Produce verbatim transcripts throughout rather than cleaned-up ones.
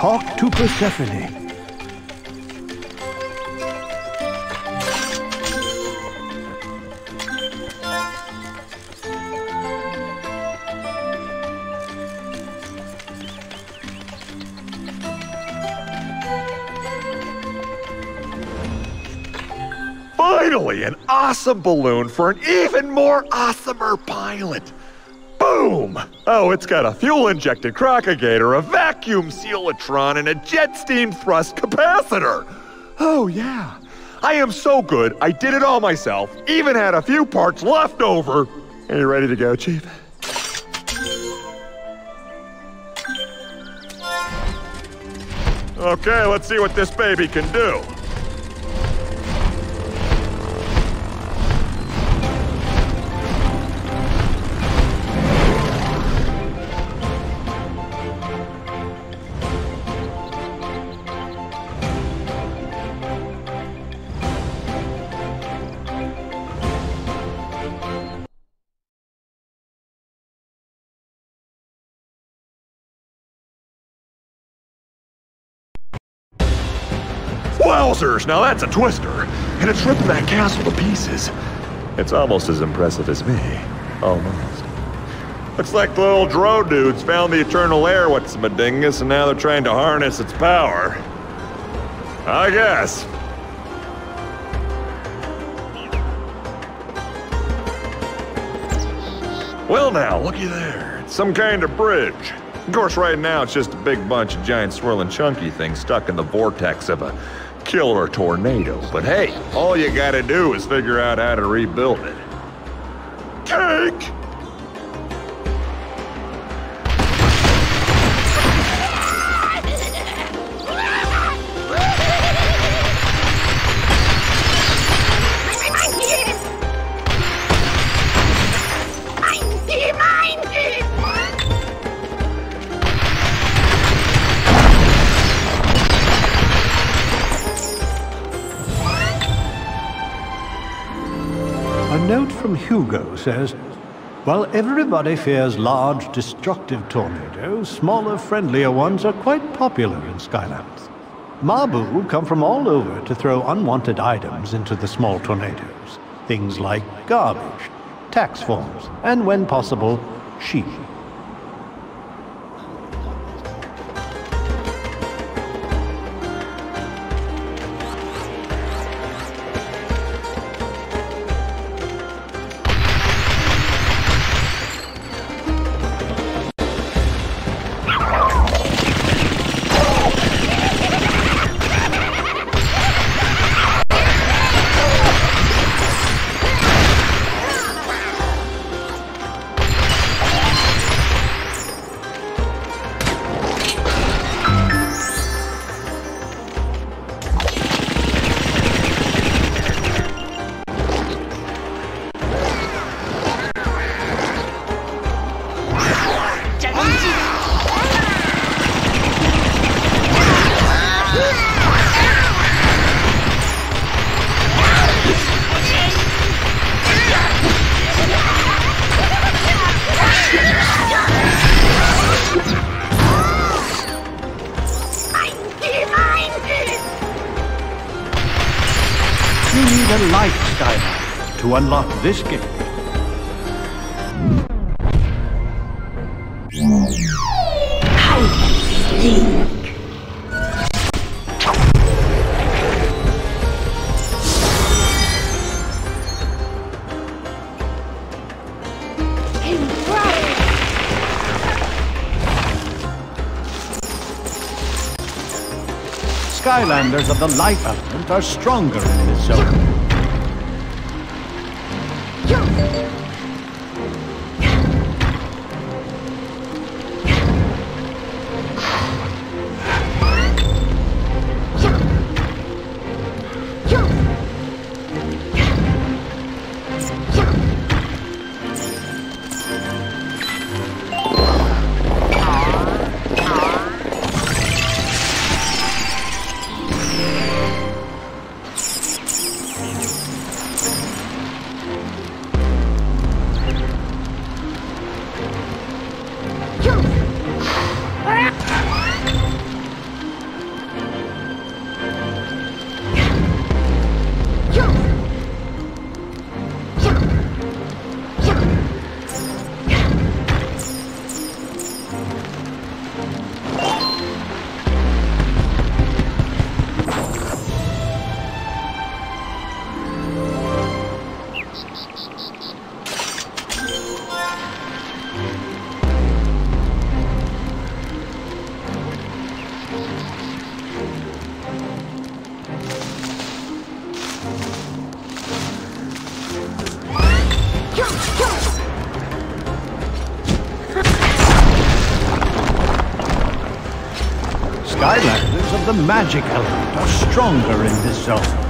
Talk to Persephone. Finally, an awesome balloon for an even more awesomer pilot. Boom! Oh, it's got a fuel-injected crocogator, a vacuum sealotron, and a jet steam thrust capacitor. Oh, yeah. I am so good, I did it all myself, even had a few parts left over. Are you ready to go, Chief? Okay, let's see what this baby can do. Wowzers, now that's a twister, and it's ripping that castle to pieces. It's almost as impressive as me. Almost. Looks like the little drone dudes found the Eternal Air with Madingus, and now they're trying to harness its power. I guess. Well now, looky there. It's some kind of bridge. Of course, right now it's just a big bunch of giant swirling chunky things stuck in the vortex of a killer tornado, but hey, all you gotta do is figure out how to rebuild it. Cake! Hugo says, while everybody fears large, destructive tornadoes, smaller, friendlier ones are quite popular in Skylands. Mabu come from all over to throw unwanted items into the small tornadoes, things like garbage, tax forms, and when possible, sheep. To unlock this game. How think? Skylanders of the light element are stronger in this zone. Skylanders of the magic element are stronger in this zone.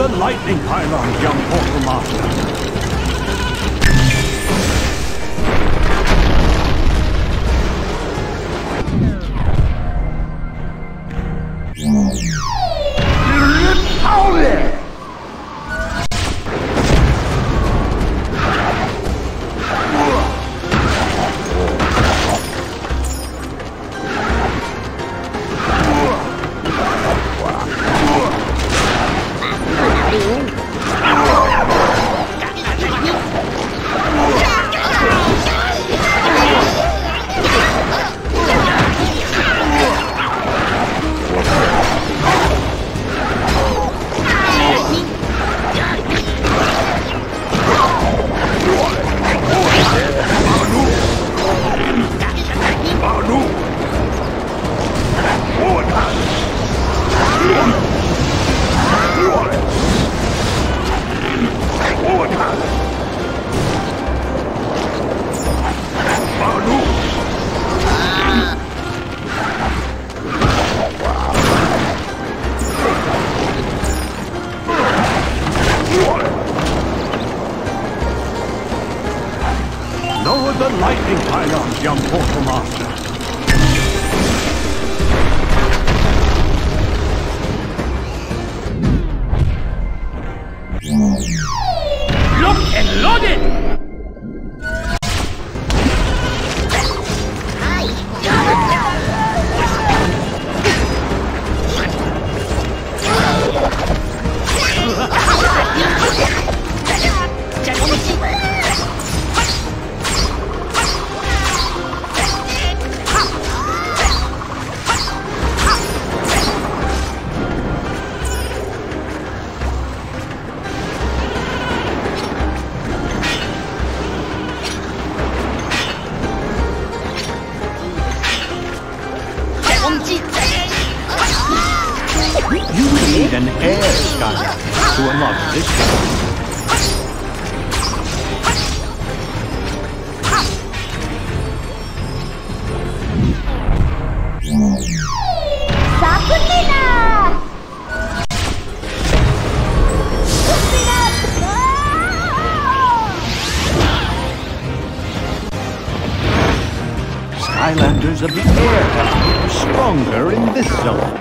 The lightning pylon, young Portal Master. Out there! The lightning pylons, young Portal Master. Locked and loaded! You will need an air Skylander to unlock this one. Skylanders of the air are stronger in this zone.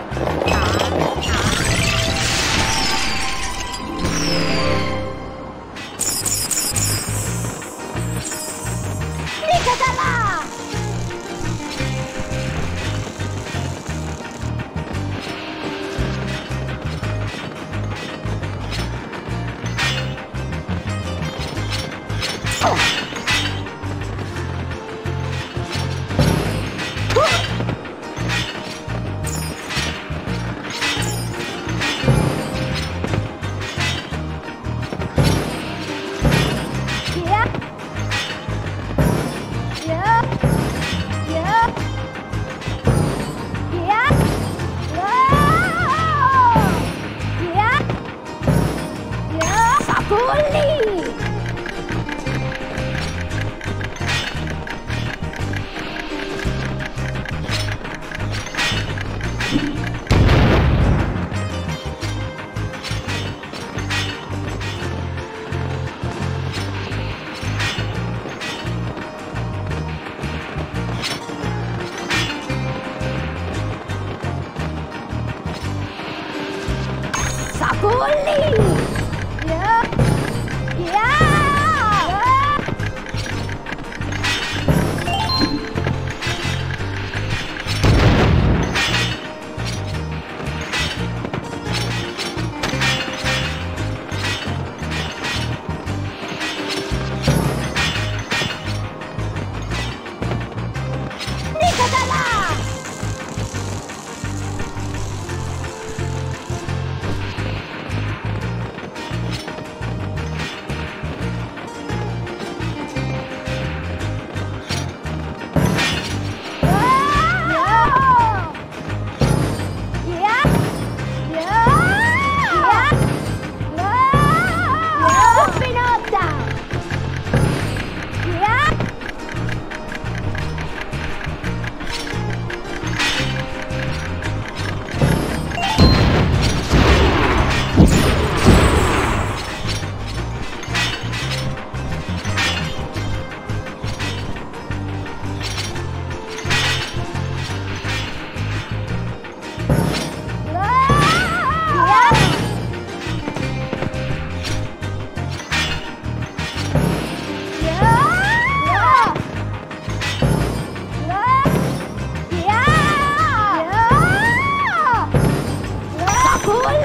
Holy!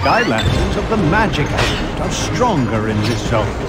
Skylanders of the magic element are stronger in this zone.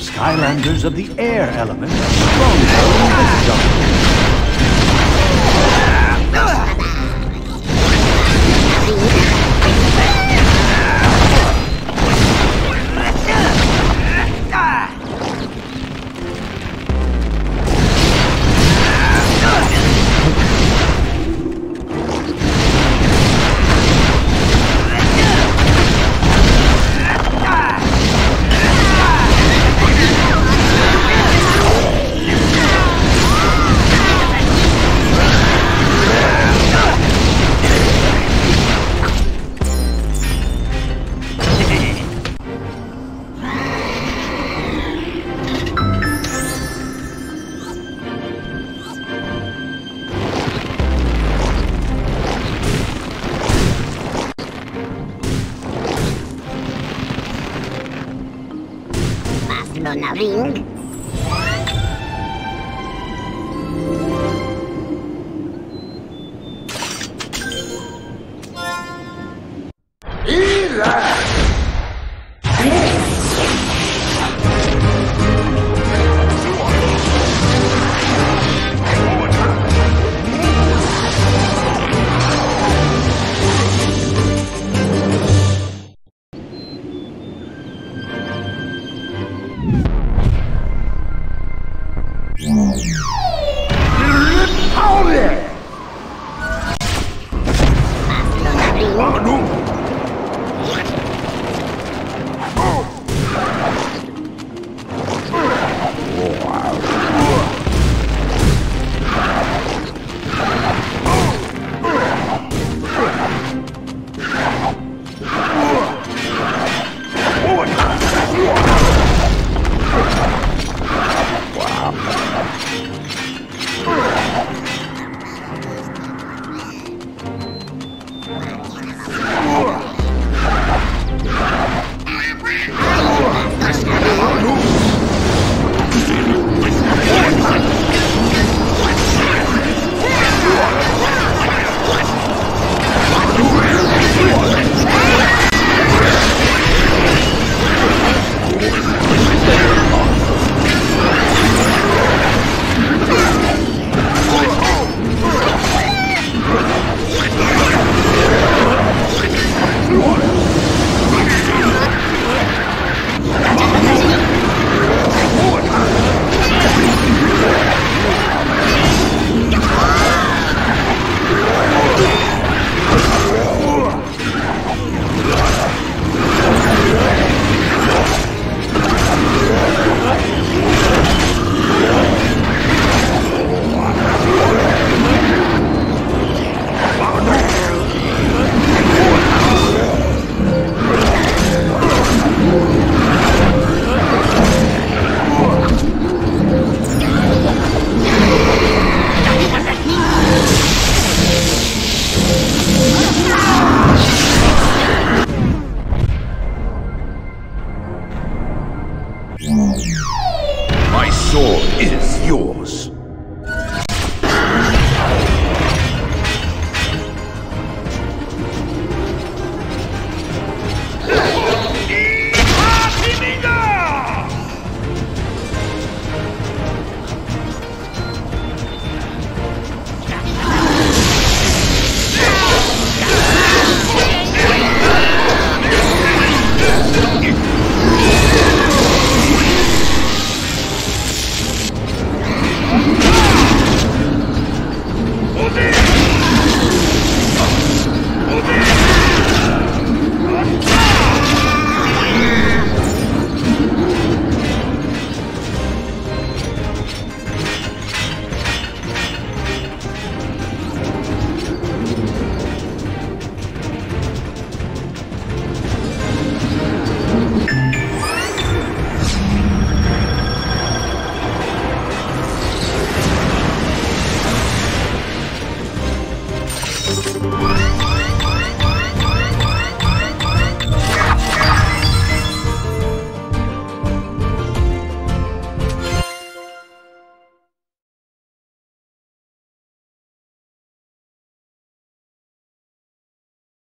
Skylanders of the air element are stronger in this zone. ring.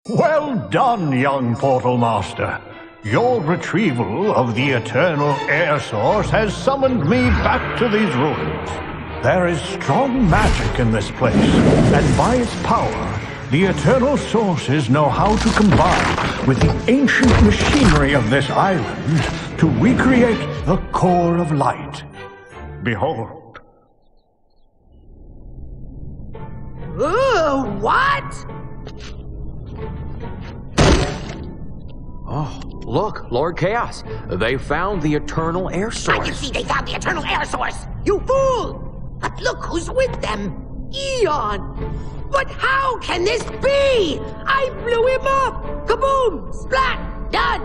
Well done, young Portal Master. Your retrieval of the Eternal Air Source has summoned me back to these ruins. There is strong magic in this place, and by its power, the Eternal Sources know how to combine with the ancient machinery of this island to recreate the Core of Light. Behold. Ooh, what? Oh, look, Lord Chaos. They found the Eternal Air Source. I can see they found the Eternal Air Source! You fool! But look who's with them! Eon! But how can this be? I blew him up! Kaboom! Splat! Done!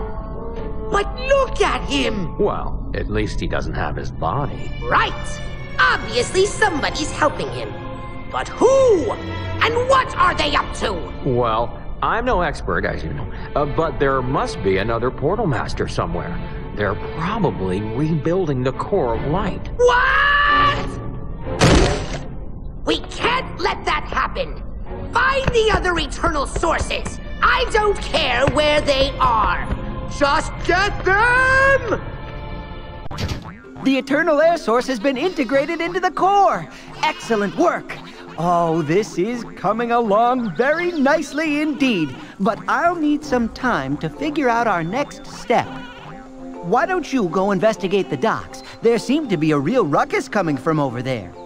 But look at him! Well, at least he doesn't have his body. Right! Obviously somebody's helping him. But who? And what are they up to? Well, I'm no expert, as you know, uh, but there must be another Portal Master somewhere. They're probably rebuilding the Core of Light. What? We can't let that happen. Find the other eternal sources. I don't care where they are. Just get them! The Eternal Air Source has been integrated into the core. Excellent work. Oh, this is coming along very nicely indeed. But I'll need some time to figure out our next step. Why don't you go investigate the docks? There seemed to be a real ruckus coming from over there.